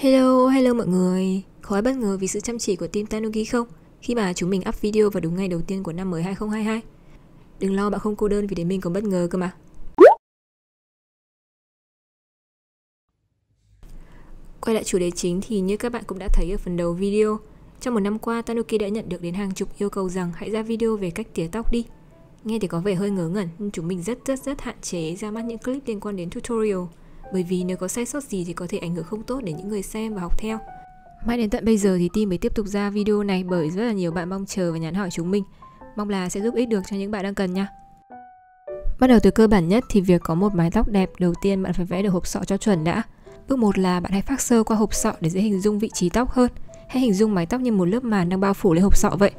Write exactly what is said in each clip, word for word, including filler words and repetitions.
Hello, hello mọi người. Có ai bất ngờ vì sự chăm chỉ của team Tanuki không? Khi mà chúng mình up video vào đúng ngày đầu tiên của năm mới hai không hai hai. Đừng lo, bạn không cô đơn vì đến mình còn bất ngờ cơ mà. Quay lại chủ đề chính thì như các bạn cũng đã thấy ở phần đầu video, trong một năm qua Tanuki đã nhận được đến hàng chục yêu cầu rằng hãy ra video về cách tỉa tóc đi. Nghe thì có vẻ hơi ngớ ngẩn, nhưng chúng mình rất rất rất hạn chế ra mắt những clip liên quan đến tutorial, bởi vì nếu có sai sót gì thì có thể ảnh hưởng không tốt đến những người xem và học theo. Mãi đến tận bây giờ thì team mới tiếp tục ra video này bởi rất là nhiều bạn mong chờ và nhắn hỏi chúng mình. Mong là sẽ giúp ích được cho những bạn đang cần nha. Bắt đầu từ cơ bản nhất thì việc có một mái tóc đẹp, đầu tiên bạn phải vẽ được hộp sọ cho chuẩn đã. Bước một là bạn hãy phác sơ qua hộp sọ để dễ hình dung vị trí tóc hơn. Hãy hình dung mái tóc như một lớp màn đang bao phủ lên hộp sọ vậy.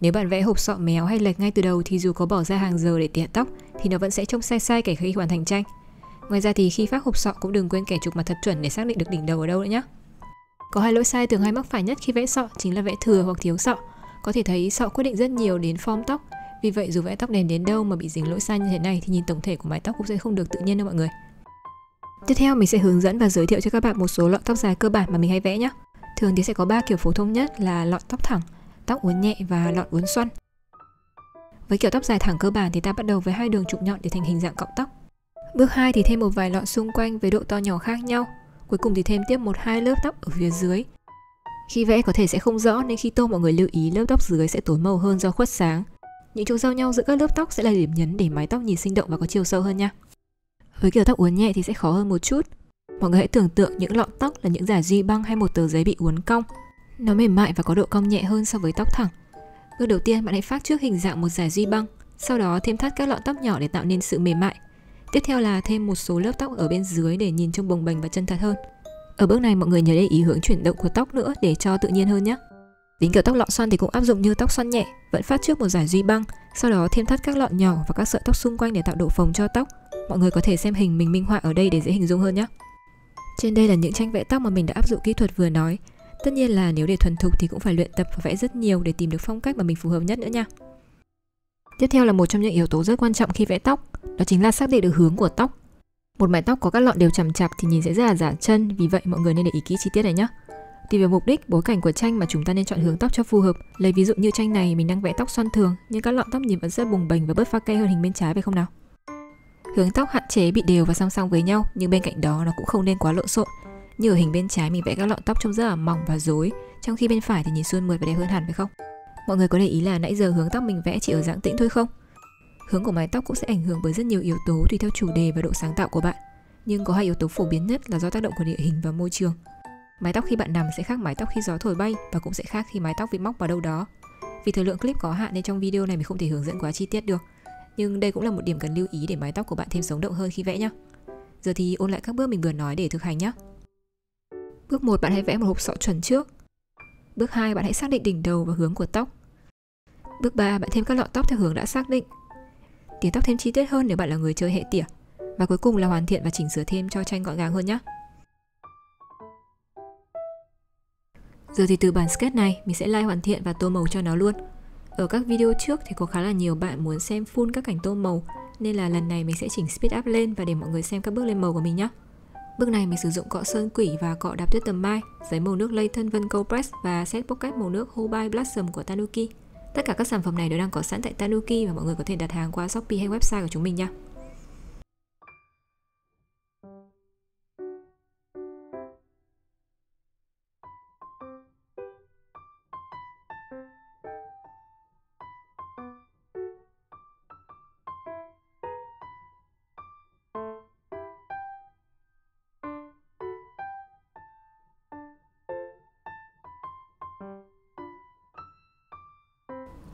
Nếu bạn vẽ hộp sọ méo hay lệch ngay từ đầu thì dù có bỏ ra hàng giờ để tỉa tóc thì nó vẫn sẽ trông sai sai kể khi hoàn thành tranh. Ngoài ra thì khi phác hộp sọ cũng đừng quên kẻ trục mặt thật chuẩn để xác định được đỉnh đầu ở đâu nữa nhé. Có hai lỗi sai thường hay mắc phải nhất khi vẽ sọ chính là vẽ thừa hoặc thiếu sọ. Có thể thấy sọ quyết định rất nhiều đến form tóc. Vì vậy dù vẽ tóc đèn đến đâu mà bị dính lỗi sai như thế này thì nhìn tổng thể của mái tóc cũng sẽ không được tự nhiên đâu mọi người. Tiếp theo mình sẽ hướng dẫn và giới thiệu cho các bạn một số lọn tóc dài cơ bản mà mình hay vẽ nhé. Thường thì sẽ có ba kiểu phổ thông nhất là lọn tóc thẳng, tóc uốn nhẹ và lọn uốn xoăn. Với kiểu tóc dài thẳng cơ bản thì ta bắt đầu với hai đường trục nhọn để thành hình dạng cọng tóc. Bước hai thì thêm một vài lọn xung quanh với độ to nhỏ khác nhau. Cuối cùng thì thêm tiếp một hai lớp tóc ở phía dưới. Khi vẽ có thể sẽ không rõ nên khi tô mọi người lưu ý lớp tóc dưới sẽ tối màu hơn do khuất sáng. Những chỗ giao nhau giữa các lớp tóc sẽ là điểm nhấn để mái tóc nhìn sinh động và có chiều sâu hơn nha. Với kiểu tóc uốn nhẹ thì sẽ khó hơn một chút. Mọi người hãy tưởng tượng những lọn tóc là những dải duy băng hay một tờ giấy bị uốn cong. Nó mềm mại và có độ cong nhẹ hơn so với tóc thẳng. Bước đầu tiên bạn hãy phác trước hình dạng một dải duy băng, sau đó thêm thắt các lọn tóc nhỏ để tạo nên sự mềm mại. Tiếp theo là thêm một số lớp tóc ở bên dưới để nhìn trông bồng bềnh và chân thật hơn. Ở bước này mọi người nhớ để ý hướng chuyển động của tóc nữa để cho tự nhiên hơn nhé. Đến kiểu tóc lọn xoăn thì cũng áp dụng như tóc xoăn nhẹ, vẫn phát trước một dải duy băng, sau đó thêm thắt các lọn nhỏ và các sợi tóc xung quanh để tạo độ phồng cho tóc. Mọi người có thể xem hình mình minh họa ở đây để dễ hình dung hơn nhé. Trên đây là những tranh vẽ tóc mà mình đã áp dụng kỹ thuật vừa nói. Tất nhiên là nếu để thuần thục thì cũng phải luyện tập và vẽ rất nhiều để tìm được phong cách mà mình phù hợp nhất nữa nha. Tiếp theo là một trong những yếu tố rất quan trọng khi vẽ tóc, đó chính là xác định được hướng của tóc. Một mái tóc có các lọn đều chằm chạp thì nhìn sẽ rất là giả chân, vì vậy mọi người nên để ý kỹ chi tiết này nhé. Tùy vào mục đích, bối cảnh của tranh mà chúng ta nên chọn hướng tóc cho phù hợp. Lấy ví dụ như tranh này mình đang vẽ tóc xoăn thường, nhưng các lọn tóc nhìn vẫn rất bồng bềnh và bớt pha cây hơn hình bên trái phải không nào? Hướng tóc hạn chế bị đều và song song với nhau, nhưng bên cạnh đó nó cũng không nên quá lộn xộn. Như ở hình bên trái mình vẽ các lọn tóc trông rất là mỏng và rối, trong khi bên phải thì nhìn suôn mượt và đẹp hơn hẳn phải không? Mọi người có để ý là nãy giờ hướng tóc mình vẽ chỉ ở dạng tĩnh thôi không? Hướng của mái tóc cũng sẽ ảnh hưởng bởi rất nhiều yếu tố tùy theo chủ đề và độ sáng tạo của bạn. Nhưng có hai yếu tố phổ biến nhất là do tác động của địa hình và môi trường. Mái tóc khi bạn nằm sẽ khác mái tóc khi gió thổi bay và cũng sẽ khác khi mái tóc bị móc vào đâu đó. Vì thời lượng clip có hạn nên trong video này mình không thể hướng dẫn quá chi tiết được. Nhưng đây cũng là một điểm cần lưu ý để mái tóc của bạn thêm sống động hơn khi vẽ nhé. Giờ thì ôn lại các bước mình vừa nói để thực hành nhé. Bước một, bạn hãy vẽ một hộp sọ chuẩn trước. Bước hai, bạn hãy xác định đỉnh đầu và hướng của tóc. Bước ba, bạn thêm các lọn tóc theo hướng đã xác định. Tỉa tóc thêm chi tiết hơn nếu bạn là người chơi hệ tỉa. Và cuối cùng là hoàn thiện và chỉnh sửa thêm cho tranh gọn gàng hơn nhé. Giờ thì từ bản sketch này, mình sẽ lai like hoàn thiện và tô màu cho nó luôn. Ở các video trước thì có khá là nhiều bạn muốn xem full các cảnh tô màu, nên là lần này mình sẽ chỉnh speed up lên và để mọi người xem các bước lên màu của mình nhé. Bước này mình sử dụng cọ sơn quỷ và cọ đạp tuyết tầm mai, giấy màu nước Leyton Vancopress và set pocket màu nước Hobai Blossom của Tanuki. Tất cả các sản phẩm này đều đang có sẵn tại Tanuki và mọi người có thể đặt hàng qua Shopee hay website của chúng mình nha.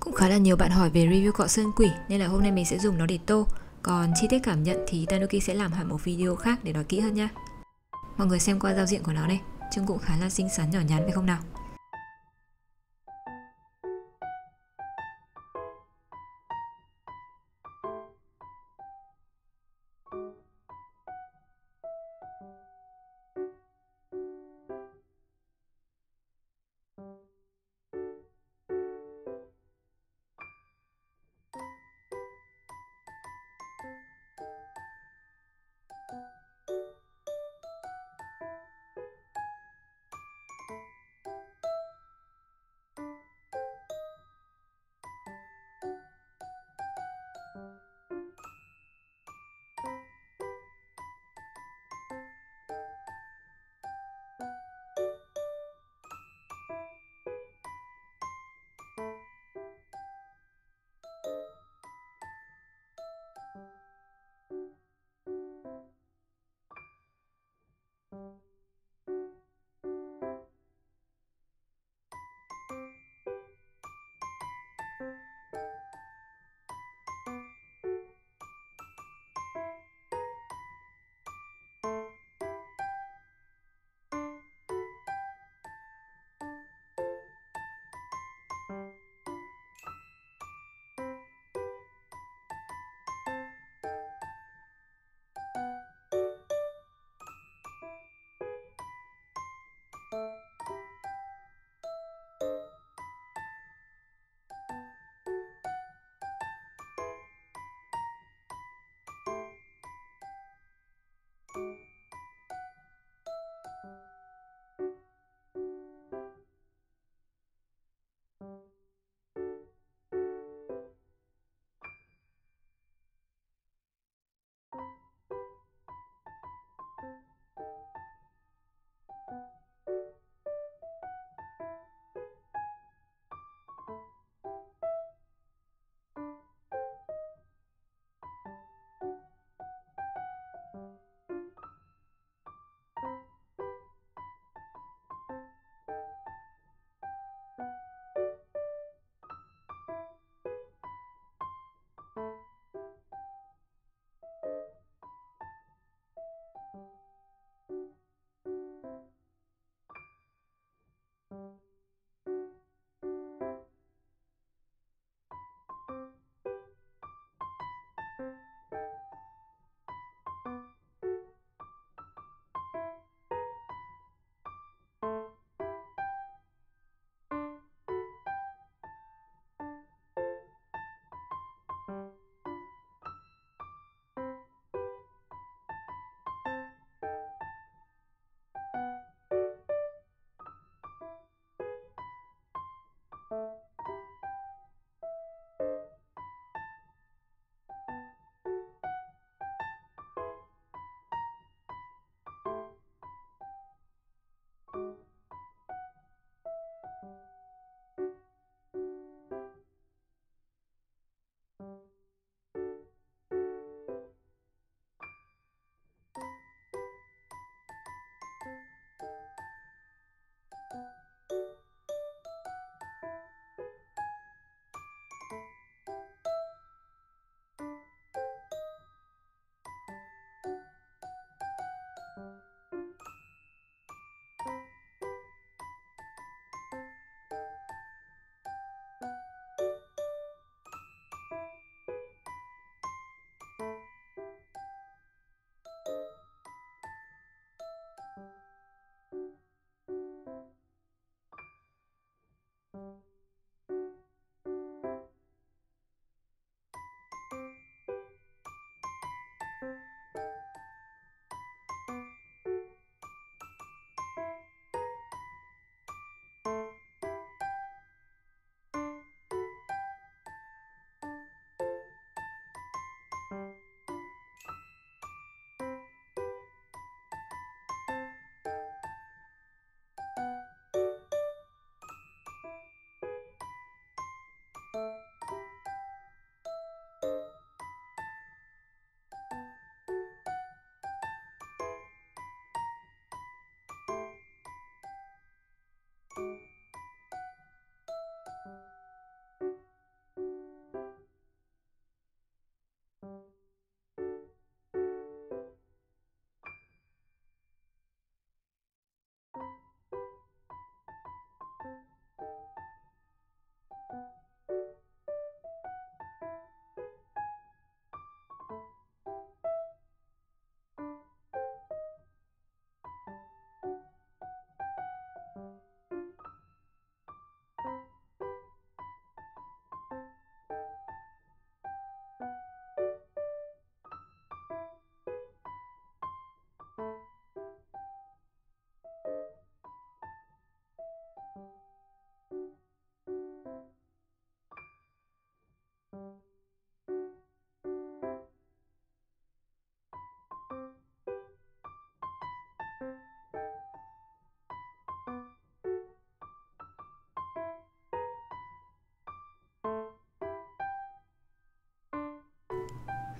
Cũng khá là nhiều bạn hỏi về review cọ sơn quỷ nên là hôm nay mình sẽ dùng nó để tô. Còn chi tiết cảm nhận thì Tanuki sẽ làm hẳn một video khác để nói kỹ hơn nha. Mọi người xem qua giao diện của nó đây, trông cũng khá là xinh xắn nhỏ nhắn phải không nào?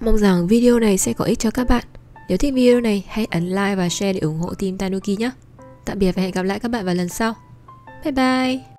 Mong rằng video này sẽ có ích cho các bạn. Nếu thích video này, hãy ấn like và share để ủng hộ team Tanuki nhé. Tạm biệt và hẹn gặp lại các bạn vào lần sau. Bye bye!